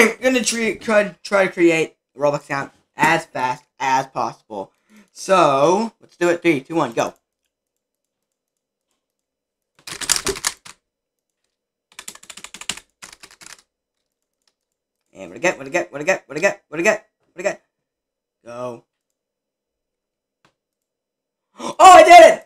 I'm gonna try to create a Roblox account as fast as possible. So let's do it. 3, 2, 1, go. And what I get? Go. Oh, I did it!